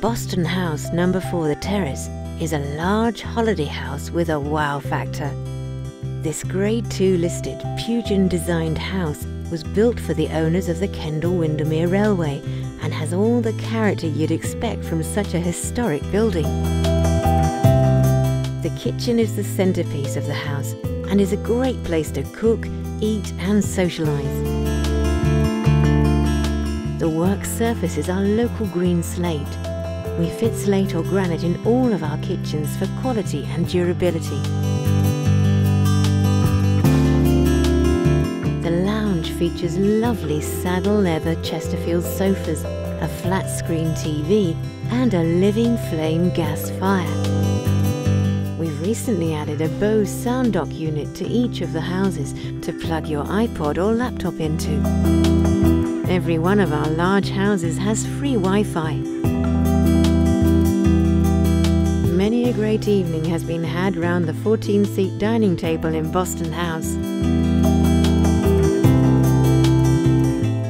Boston House number 4, The Terrace, is a large holiday house with a wow factor. This Grade 2 listed, Pugin-designed house was built for the owners of the Kendall Windermere Railway and has all the character you'd expect from such a historic building. The kitchen is the centerpiece of the house and is a great place to cook, eat and socialize. The work surface is our local green slate. We fit slate or granite in all of our kitchens for quality and durability. The lounge features lovely saddle leather Chesterfield sofas, a flat screen TV and a living flame gas fire. We've recently added a Bose sound dock unit to each of the houses to plug your iPod or laptop into. Every one of our large houses has free Wi-Fi. Many a great evening has been had round the 14-seat dining table in Boston House.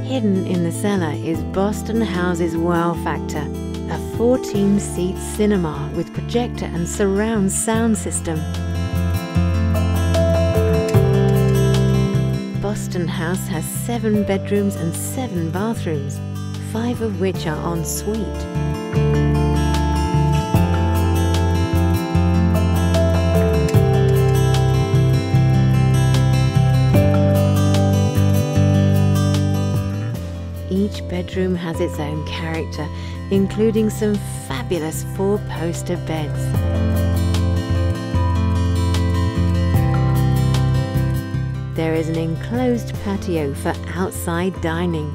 Hidden in the cellar is Boston House's wow factor, a 14-seat cinema with projector and surround sound system. Boston House has 7 bedrooms and 7 bathrooms, 5 of which are en suite. Each bedroom has its own character, including some fabulous 4-poster beds. There is an enclosed patio for outside dining.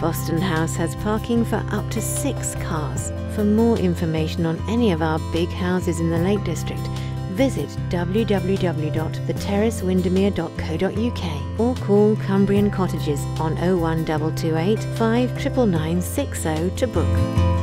Boston House has parking for up to 6 cars. For more information on any of our big houses in the Lake District, visit www.theterracewindermere.co.uk or call Cumbrian Cottages on 01228 599 60 to book.